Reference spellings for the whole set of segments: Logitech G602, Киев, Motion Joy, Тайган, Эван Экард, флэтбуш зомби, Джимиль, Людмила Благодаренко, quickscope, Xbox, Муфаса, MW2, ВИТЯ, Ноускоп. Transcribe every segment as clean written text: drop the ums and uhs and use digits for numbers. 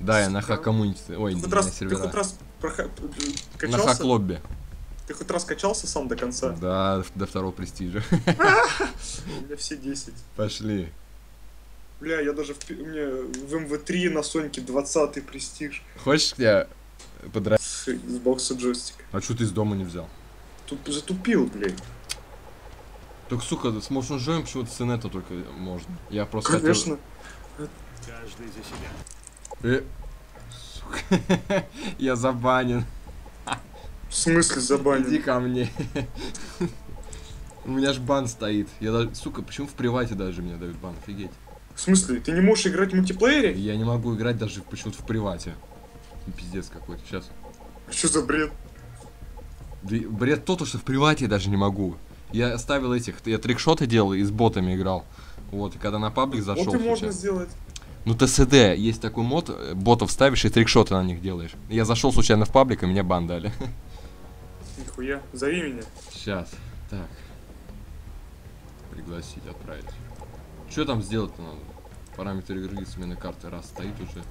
Да, я на хак-коммунити. Ой, на сервера. Ты хоть раз качался? На хак-лобби. Ты хоть раз качался сам до конца? Да, до второго престижа. У меня все 10. Пошли. Бля, я даже у меня в МВ3 на Соньке 20-й престиж. Хочешь, я подрать? С бокса джойстика. А что ты из дома не взял? Тут затупил, блядь. Только, сука, с Motion Joy почему-то с инета только можно. Я просто... Конечно. Каждый за себя. Сука. Я забанен. В смысле забанен? Иди ко мне. У меня ж бан стоит. Я даже... Сука, почему в привате даже мне дают бан? Офигеть. В смысле? Ты не можешь играть в мультиплеере? Я не могу играть даже почему-то в привате. Пиздец какой-то. Сейчас. Что за бред? Да, бред то, что в привате я даже не могу. Я оставил этих, я трикшоты делал и с ботами играл. Вот, и когда на паблик зашел. Боты можно сделать. Ну, ТСД, есть такой мод, ботов ставишь и трикшоты на них делаешь. Я зашел случайно в паблик, и меня бан дали. Нихуя, зови меня. Сейчас, так. Пригласить, отправить. Что там сделать-то надо? Параметры игры, смена карты, раз стоит уже.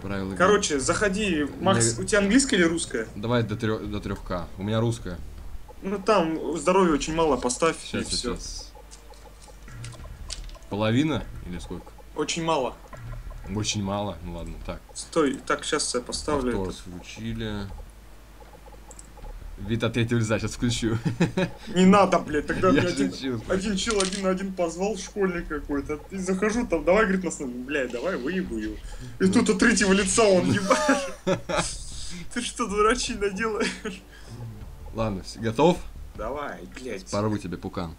Правила игры. Короче, заходи, Макс, у тебя английская или русская? Давай до 3К, у меня русская. Ну там здоровья очень мало, поставь. Сейчас, и все. Половина или сколько? Очень мало. Очень мало, ну ладно, так. Стой, так, сейчас я поставлю. Повтор включили. Вид от третьего лица, сейчас включу. Не надо, блядь, тогда я один чел один на один позвал, школьник какой-то. И захожу там, давай, говорит, нас, блядь, давай выебу его. И тут от третьего лица он, ебашь. Ты что, дурачина делаешь? Ладно, готов? Давай, блядь. Порву тебе пукан.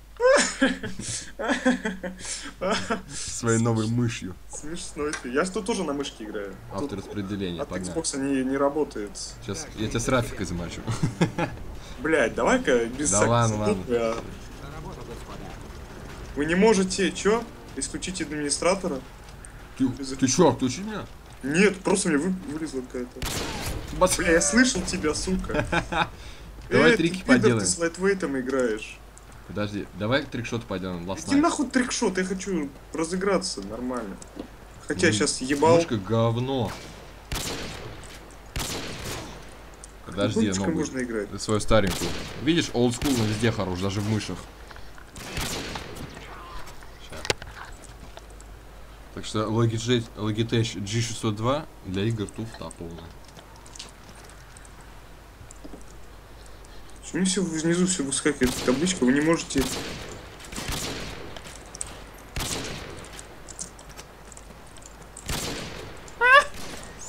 Своей новой мышью. Смешной ты. Я что тоже на мышке играю. Автораспределение, погнали. От Xbox не работает. Сейчас я тебя с Рафикой замочу. Блядь, давай-ка без секса. Вы не можете, чё? Исключить администратора? Ты чё, отключи меня? Нет, просто мне вылезла какая-то. Бля, я слышал тебя, сука. Давай трики поделаем. Ты с лайтвейтом играешь. Подожди, давай трикшот поделаем. Иди нахуй трикшот, я хочу разыграться нормально. Хотя сейчас ебал. Мышка говно. Подожди, ну можно играть. Ты свою старенькую. Видишь, олдскул везде хорош, даже в мышах. Так что Logitech G602 для игр туфта полная. У меня все внизу все выскакивает табличка, вы не можете.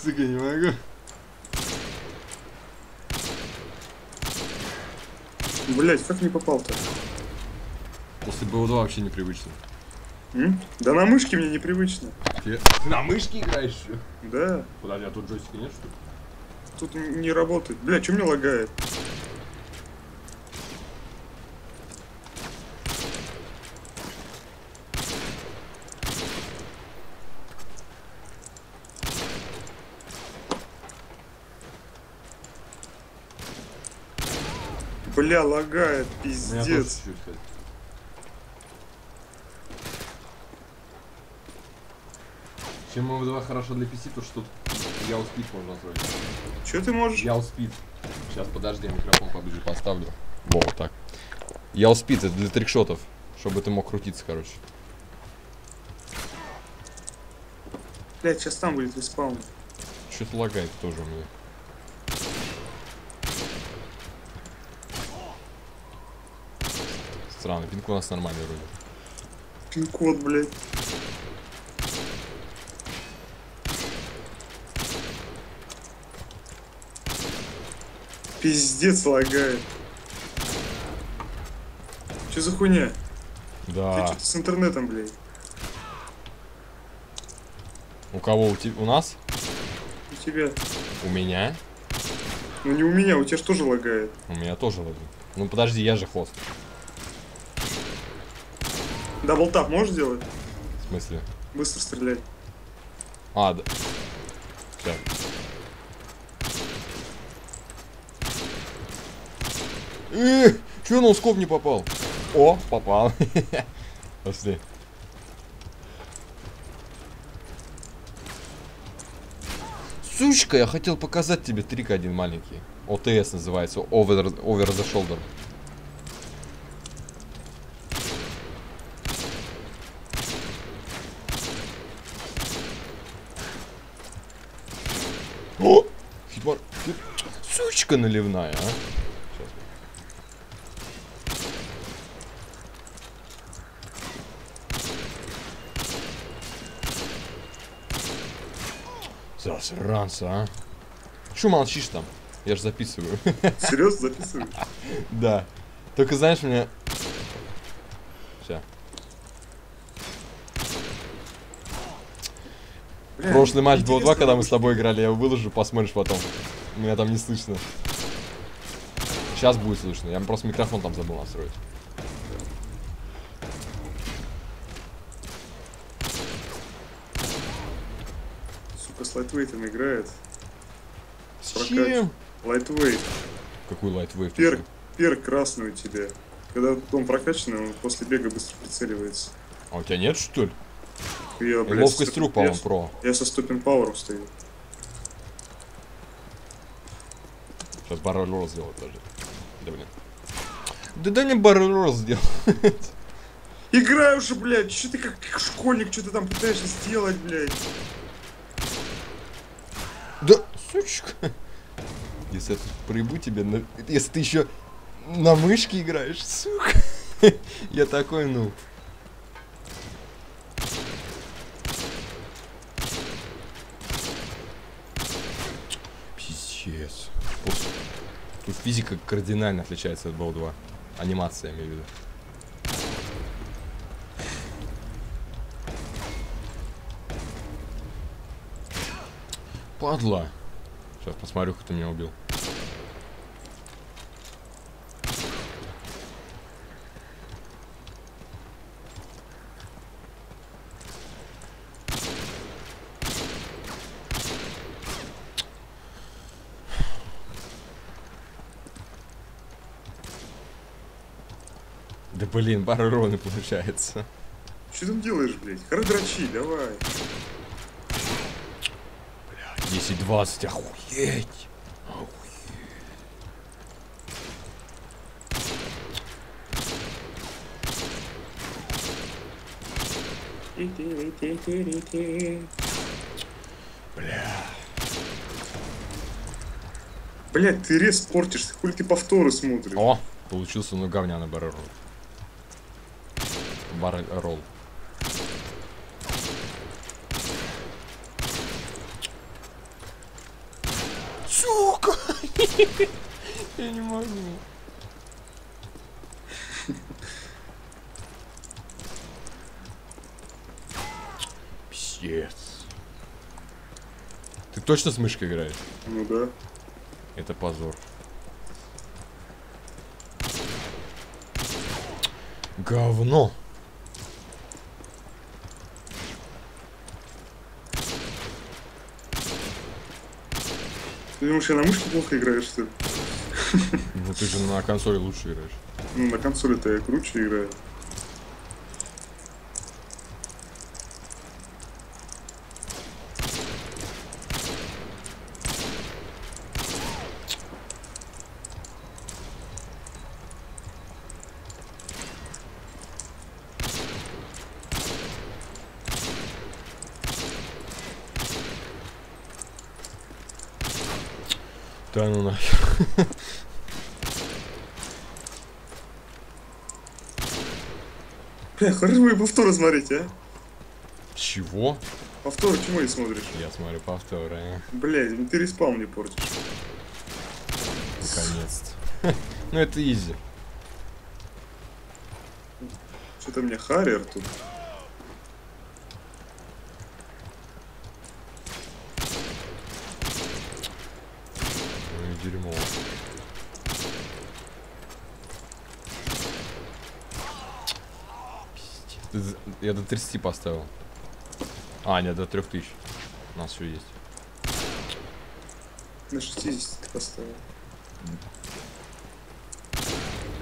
Сука, не могу. Блять, как не попал-то? После БУ2 вообще непривычно. М? Да на мышке мне непривычно. Ты на мышке играешь? Да. Подожди, а тут джойстика нет, что ли? Тут не работает. Бля, что мне лагает? Бля, лагает, пиздец. Чем MW2 хорошо для PC, то что я успит можно настроить. Че ты можешь? Я успит. Сейчас подожди, я микрофон поближе поставлю. Вот так. Я успит, это для трикшотов, чтобы ты мог крутиться, короче. Блять, сейчас там будет респаун. Что-то лагает тоже у меня. Странно, пинг у нас нормальный вроде. Пин-код, блядь. Пиздец лагает. Че за хуйня? Да. Ты что-то с интернетом, блядь. У кого? У нас? У тебя. У меня? Ну не у меня, у тебя же тоже лагает. У меня тоже лагает. Ну подожди, я же хост. Даблтап можешь делать? В смысле? Быстро стрелять. А, да. Так. Чё на ускоп не попал? О, попал. Пошли. Сучка, я хотел показать тебе трик один маленький. ОТС называется. Over the shoulder. О! Хитмар. Сучка наливная, а? Засранца, а? Чё молчишь там? Я же записываю. Серьезно записываешь? Да. Только знаешь, мне... Все. Прошлый матч 2-2, когда мы с тобой играли, я его выложу, посмотришь потом. Меня там не слышно. Сейчас будет слышно, я просто микрофон там забыл настроить. С лайтвейтом играет. С чем? Лайтвейт. Какой лайтвейт? Перк красный у тебя. Когда дом прокачанный, он после бега быстро прицеливается. А у тебя нет, что ли? Я, блядь, ловкость рук, по-моему, про. Я со стопин пауэром стою. Сейчас баррель ролл сделать даже. Да, блин. Да дай мне баррель ролл сделать. Играю уже, блядь. Че ты как школьник, что ты там пытаешься сделать, блядь? Да, сучка. Если я тут проебу тебе, на... если ты еще на мышке играешь, сука. Я такой, ну. Пиздец. Тут физика кардинально отличается от BW2. Анимация, я имею в виду. Падла. Сейчас посмотрю, кто меня убил. Да блин, пара урона получается. Что ты делаешь, блядь? Хардрачи, давай. 10-20, охуеть! Охуеть! Бля! Блядь, ты рез портишь, хули ты повторы смотришь? О! Получился, ну, говняный баррель ролл. Сука! Я не могу. Пиздец. Ты точно с мышкой играешь? Ну да. Это позор. Говно. Ты думаешь, я на мышке плохо играешь, что ли? Ну ты же на консоли лучше играешь. Ну на консоли-то я круче играю. Да ну нахер. Бля, хорошо вы повторы смотрите, а? Чего? Повторы чему не смотришь? Я смотрю повторы, а? Блядь, ты респаун не портишь. Наконец-то. Ну это изи. Что-то мне харьер тут. Дерьмо. Я до 30 поставил. А, нет, до 3000. У нас все есть. На 60 ты поставил.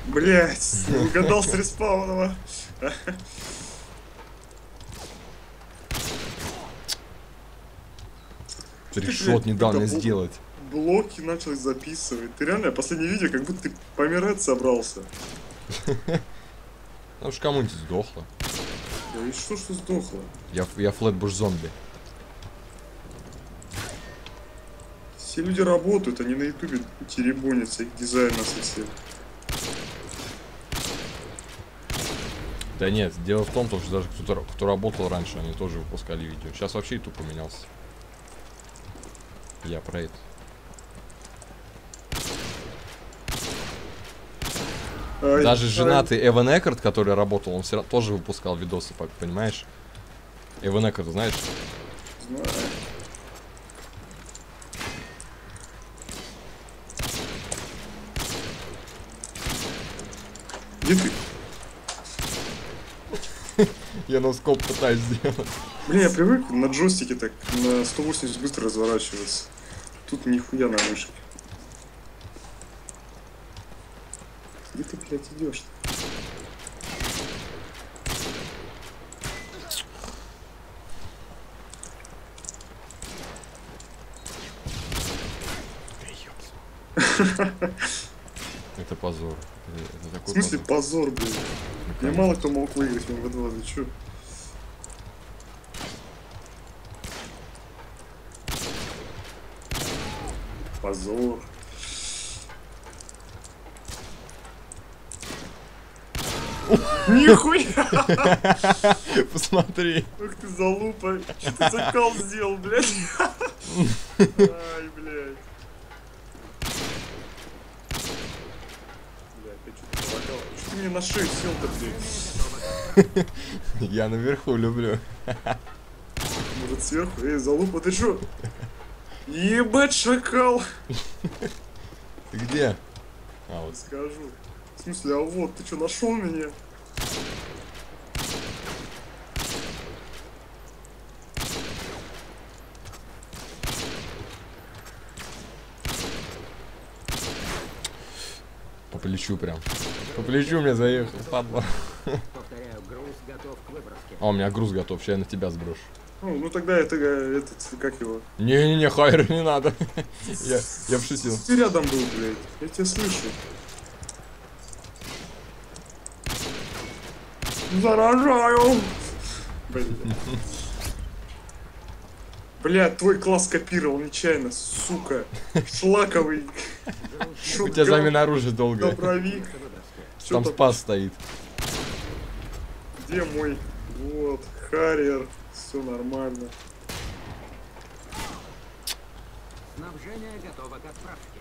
Блять, угадал с респауном. Тришот недавно сделать. Блоки начал записывать. Ты реально последнее видео, как будто ты помирать собрался. Ну уж кому-нибудь сдохло. Да и что, что сдохло? Я флэтбуш зомби. Все люди работают, они на ютубе теребонятся, их дизайн на совсем. Да нет, дело в том, что даже кто работал раньше, они тоже выпускали видео. Сейчас вообще ютуб поменялся. Я про это. Даже женатый Эван Экард, который работал, он все равно тоже выпускал видосы, понимаешь? Эван Экард, знаешь? Знаю. Где ты? Я носкоп пытаюсь сделать. Блин, я привык на джойстике так на 180 быстро разворачиваться. Тут нихуя на мышке. Где ты, блядь, идешь? Это позор. Это такой, в смысле, позор, блин? Я мало кто мог выиграть MW2, ты чё? Позор. Нихуя! Посмотри. Ух ты, залупа. Что ты закал сделал, блядь? Ай, блядь. Бля, ты что-то полагал. Что ты мне на шею сел-то, блядь? Я наверху люблю. Может, сверху? Эй, залупа, ты что? Ебать, шакал. Ты где? А, вот. Скажу. В смысле, а вот, ты что, нашел меня? По плечу прям. По плечу мне заехал, падла. Повторяю, груз готов к выброске. А, у меня груз готов, сейчас я на тебя сброшу. Ну тогда это, как его? Не-не-не, хайр не надо. Я пошутил. Ты рядом был, блядь, я тебя слышу. Заражаю! Бля, твой класс копировал нечаянно, сука. Шлаковый. У тебя замена оружия долго. Добровик. Там спас стоит. Где мой? Вот, Харриер. Все нормально. Снабжение готово к отправке.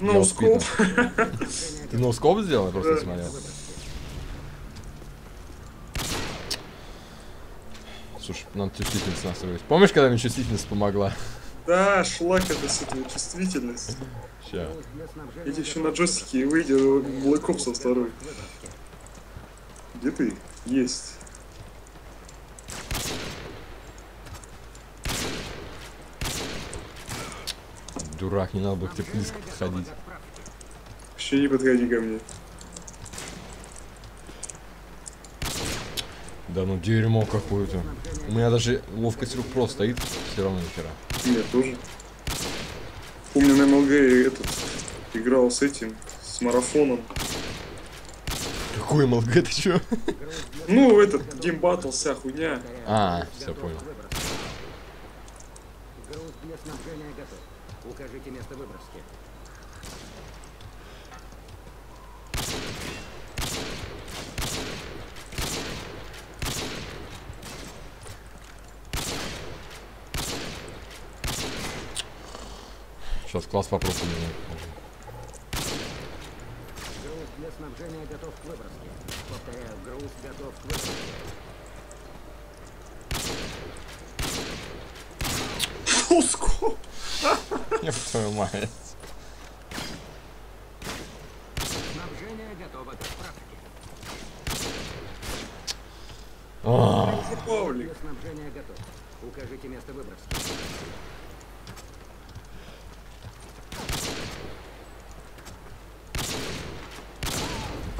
Ноускоп. Ты ноускоп сделал? Я просто не смотрел. Слушай, надо чувствительность настроить. Помнишь, когда мне чувствительность помогла? Да, шлак это с этой чувствительность. Сейчас. Иди еще на джойстике и выйди Black Ops 2. Где ты? Есть. Дурак, не надо было к тебе близко подходить. Вообще не подходи ко мне. Да ну дерьмо какое-то. У меня даже ловкость рук просто стоит, все равно нихера. Я тоже. Помню, на МЛГ этот играл с этим, с марафоном. Какой МЛГ, ты чё? Ну этот, геймбаттл, вся хуйня. А, все понял. Укажите место выброски. Сейчас класс вопросов не будет. Груз для снабжения готов к выброске. Повторяю, груз готов к выброске. Ноускоп! Еб твою мать. Снабжение готово к отправке. Снабжение готово. Укажите место выброски.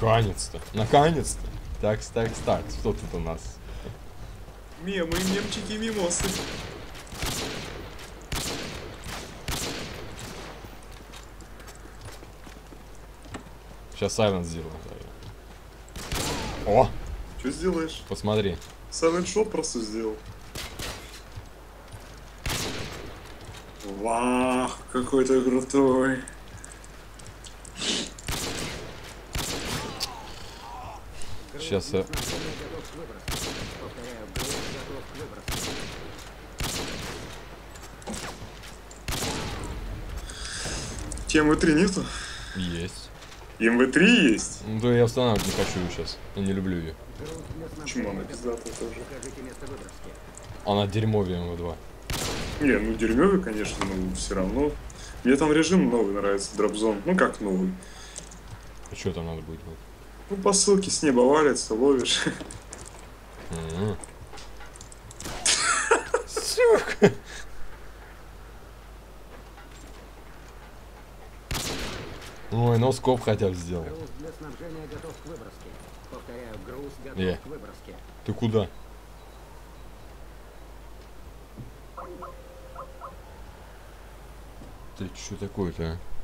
Наконец-то, наконец-то. Так, так, так, что тут у нас? Мемы, мемчики, мимосы. Сейчас Silent сделаю. О! Что сделаешь? Посмотри. Silent Shot просто сделал. Вау, какой ты крутой. Сейчас я... МВ3 нету? Есть. МВ3 есть? Ну да, я устанавливать не хочу ее сейчас. Я не люблю ее. Почему она пиздатая тоже? Она дерьмовая МВ2. Не, ну дерьмовая, конечно, но все равно. Мне там режим новый нравится, дропзон. Ну как новый? А что там надо будет делать? Ну, посылки с неба валятся, ловишь. Сука. Ой, ну скоп хотя бы сделал. Груз для снабжения готов к выброске. Повторяю, груз готов к выброске. Ты куда? Ты что такое-то, а?